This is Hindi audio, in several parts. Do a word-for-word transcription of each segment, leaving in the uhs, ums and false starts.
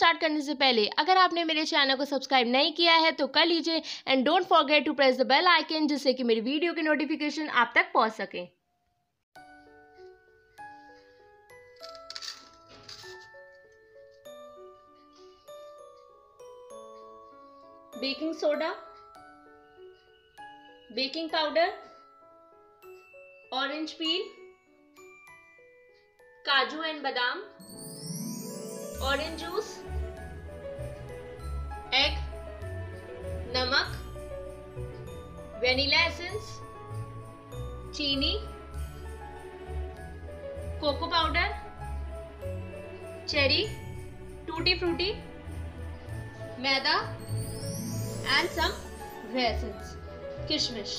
स्टार्ट करने से पहले अगर आपने मेरे चैनल को सब्सक्राइब नहीं किया है तो कर लीजिए and don't forget to press the bell icon, जिससे कि मेरी वीडियो की नोटिफिकेशन आप तक पहुंच सके। Baking soda, baking powder, orange peel, काजू एंड बादाम, ऑरेंज जूस, एग, नमक, वेनिला एसेंस, चीनी, cocoa powder, cherry, tutti frutti, मैदा एंड सम रेसिन्स, किशमिश।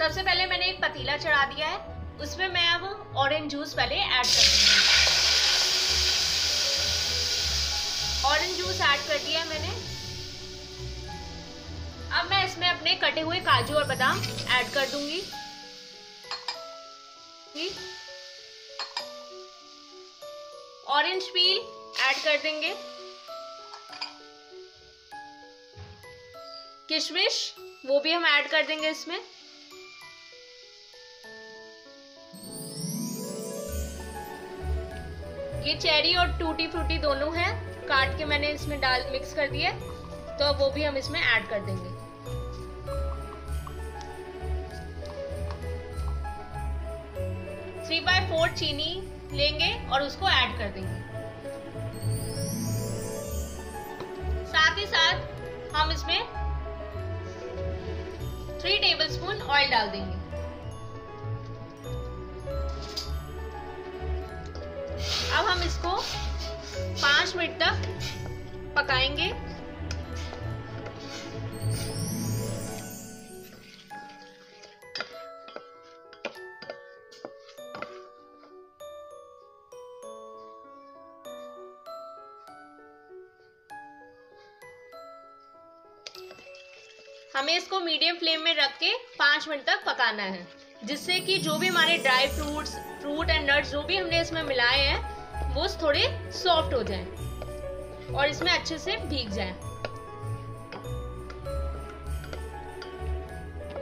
सबसे पहले मैंने एक पतीला चढ़ा दिया है, उसमें मैं अब ऑरेंज जूस पहले ऐड कर दूंगी। ऑरेंज जूस ऐड कर दिया है मैंने। अब मैं इसमें अपने कटे हुए काजू और बादाम ऐड कर दूंगी। ऑरेंज पील ऐड कर देंगे, किशमिश वो भी हम ऐड कर देंगे इसमें। ये चेरी और टूटी फ्रूटी दोनों हैं, काट के मैंने इसमें डाल मिक्स कर दिया, तो अब वो भी हम इसमें ऐड कर देंगे। थ्री बाय फोर चीनी लेंगे और उसको ऐड कर देंगे। साथ ही साथ हम इसमें थ्री टेबलस्पून ऑयल डाल देंगे। अब हम इसको पाँच मिनट तक पकाएंगे। हमें इसको मीडियम फ्लेम में रख के पाँच मिनट तक पकाना है, जिससे कि जो भी हमारे dry fruits fruit and nuts जो भी हमने इसमें मिलाए हैं वो थोड़े सॉफ्ट हो जाएं और इसमें अच्छे से भीग जाएं।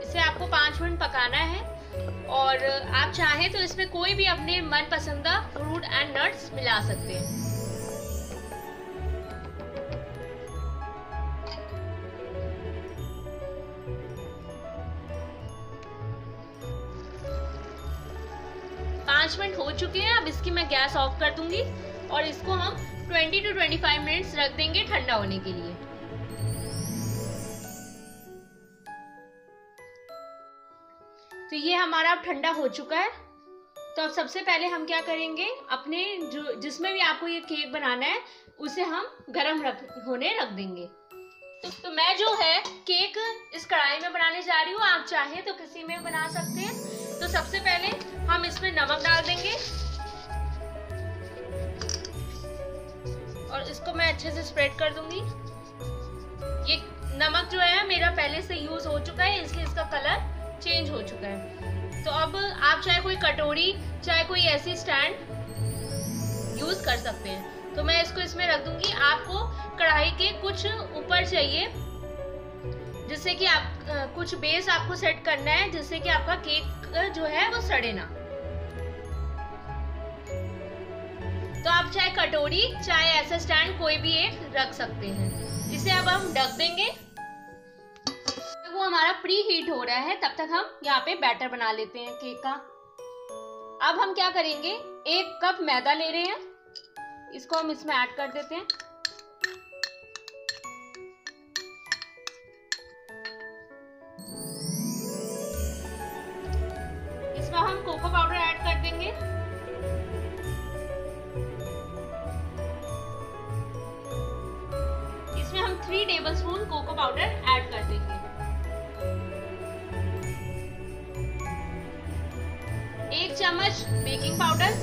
इसे आपको पाँच मिनट पकाना है और आप चाहें तो इसमें कोई भी अपने मन पसंदा फ्रूट एंड नट्स मिला सकते हैं। पाँच मिनट हो चुके हैं, अब इसकी मैं गैस ऑफ कर दूंगी और इसको हम बीस टू पच्चीस मिनट्स रख देंगे ठंडा होने के लिए। तो ये हमारा अब ठंडा हो चुका है। तो अब सबसे पहले हम क्या करेंगे, अपने जो जिसमें भी आपको ये केक बनाना है उसे हम गरम रख होने रख देंगे। तो, तो मैं जो है केक इस कढ़ाई में बनाने जा रही हूँ, आप चाहे तो किसी में बना सकते हैं। तो सबसे पहले हम इसमें नमक डाल देंगे और इसको मैं अच्छे से स्प्रेड कर दूंगी। ये नमक जो है मेरा पहले से यूज हो चुका है, इसलिए इसका कलर चेंज हो चुका है। तो अब आप चाहे कोई कटोरी चाहे कोई ऐसी स्टैंड यूज कर सकते हैं। तो मैं इसको इसमें रख दूंगी। आपको कढ़ाई के कुछ ऊपर चाहिए, जिससे कि आप कुछ बेस आपको सेट करना है, जिससे कि आपका केक जो है वो सड़े ना। तो आप चाहे कटोरी चाहे ऐसा स्टैंड कोई भी एक रख सकते हैं। इसे अब हम ढक देंगे। तो वो हमारा प्री हीट हो रहा है, तब तक हम यहाँ पे बैटर बना लेते हैं केक का। अब हम क्या करेंगे, एक कप मैदा ले रहे हैं, इसको हम इसमें ऐड कर देते हैं। इसमें हम कोको पाउडर ऐड कर देंगे। इसमें हम three tablespoon cocoa powder add कर देंगे। एक चम्मच बेकिंग पाउडर,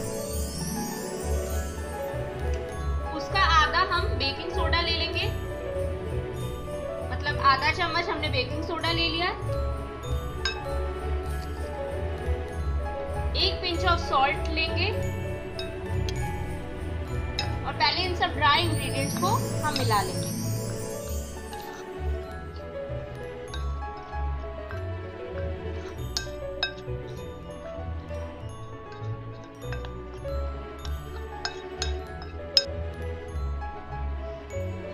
उसका आधा हम बेकिंग सोडा ले लेंगे, मतलब आधा चम्मच हमने बेकिंग सोडा ले लिया। एक पिंच ऑफ सॉल्ट लेंगे और पहले इन सब ड्राई इंग्रेडिएंट्स को हम मिला लेंगे।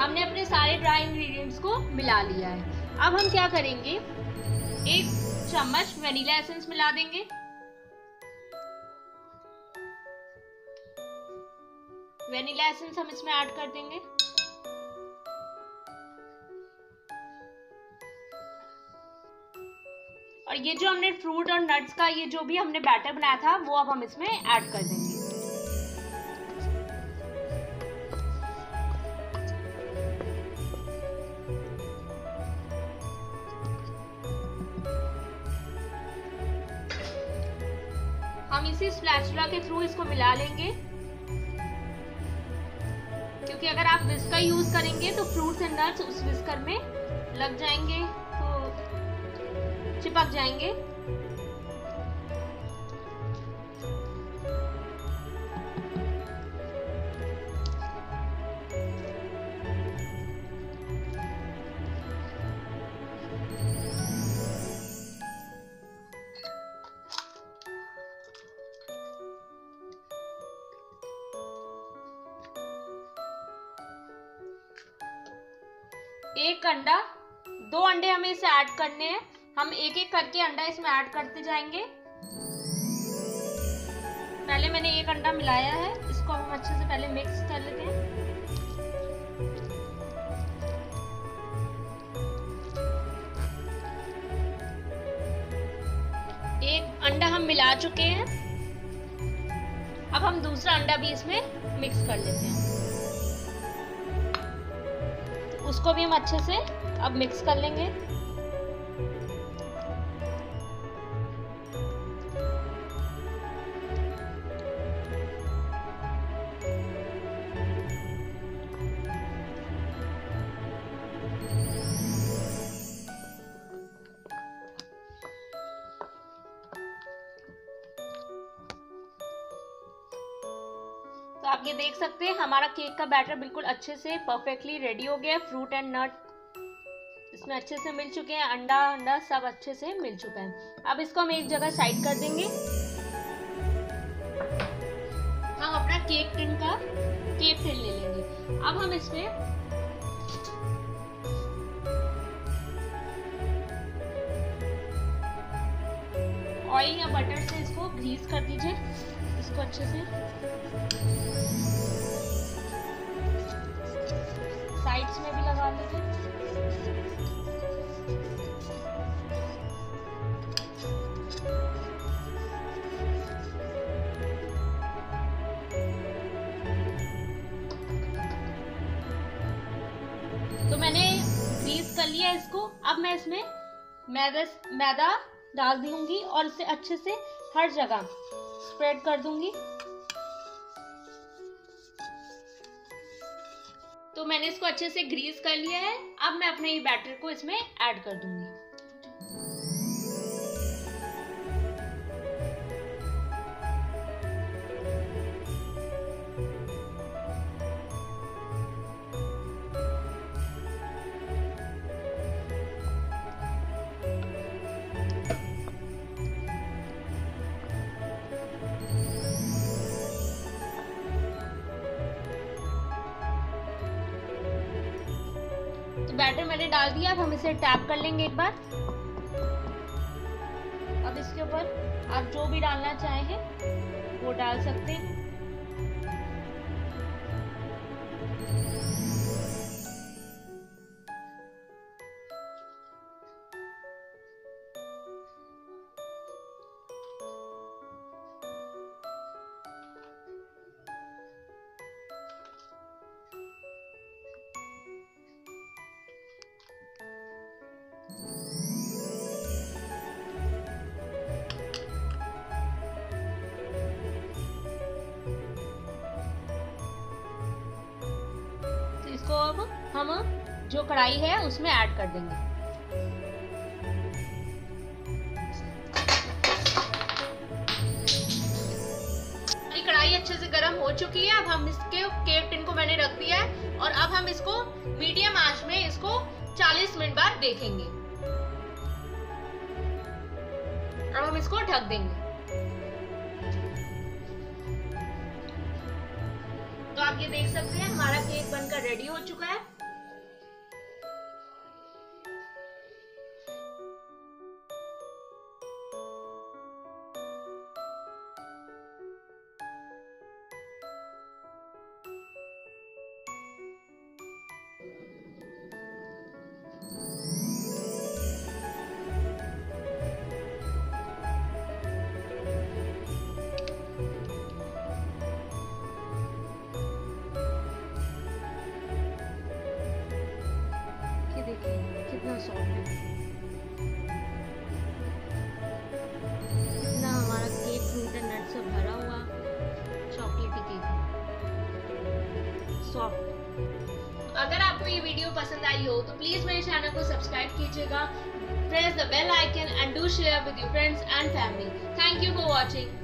हमने अपने सारे ड्राई इंग्रेडिएंट्स को मिला लिया है। अब हम क्या करेंगे, एक चम्मच वनीला एसेंस मिला देंगे। वनीला एसेंस हम इसमें ऐड कर देंगे। और ये जो हमने फ्रूट और नट्स का ये जो भी हमने बैटर बनाया था वो अब हम इसमें ऐड कर देंगे। हम इसी स्पैचुला के थ्रू इसको मिला लेंगे, क्योंकि अगर आप विस्कर यूज करेंगे तो फ्रूट्स एंड नट्स उस विस्कर में लग जाएंगे, तो चिपक जाएंगे। एक अंडा, दो अंडे हमें इसे ऐड करने हैं। हम एक एक करके अंडा इसमें ऐड करते जाएंगे। पहले मैंने एक अंडा मिलाया है, इसको हम अच्छे से पहले मिक्स कर लेते हैं। एक अंडा हम मिला चुके हैं, अब हम दूसरा अंडा भी इसमें मिक्स कर लेते हैं। उसको भी हम अच्छे से अब मिक्स कर लेंगे। तो आप ये देख सकते हैं हमारा केक का बैटर बिल्कुल अच्छे से परफेक्टली रेडी हो गया है। फ्रूट एंड नट इसमें अच्छे से मिल चुके हैं, अंडा अंडा सब अच्छे से मिल चुके हैं। अब इसको हम एक जगह साइड कर देंगे। हम अपना केक टिन का केक टिन ले लेंगे। अब हम इसमें ऑयल या बटर से इसको ग्रीस कर दीजिए, इसको अच्छे से साइड्स में भी लगा लीजिए। तो मैंने ग्रीस कर लिया इसको। अब मैं इसमें मैदा मैदा डाल दूंगी और इसे अच्छे से हर जगह स्प्रेड कर दूंगी। तो मैंने इसको अच्छे से ग्रीस कर लिया है। अब मैं अपने ये बैटर को इसमें ऐड कर दूंगी। बैटर मैंने डाल दिया, अब हम इसे टैप कर लेंगे एक बार। अब इसके ऊपर आप जो भी डालना चाहें वो डाल सकते हैं। इसको अब हम जो कढ़ाई है उसमें ऐड कर देंगे। कढ़ाई अच्छे से गर्म हो चुकी है। अब हम इसके केक टिन को मैंने रख दिया है और अब हम इसको मीडियम आंच में इसको चालीस मिनट बाद देखेंगे। अब हम इसको ढक देंगे। तो आप ये देख सकते हैं हमारा केक बनकर रेडी हो चुका है। कितना सॉफ्ट है ना हमारा केक, फ्रूट एंड नट से भरा हुआ चॉकलेटी केक, सॉफ्ट। अगर आपको ये वीडियो पसंद आई हो तो प्लीज मेरे चैनल को सब्सक्राइब कीजिएगा, press the bell icon and do share with your friends and family. Thank you for watching.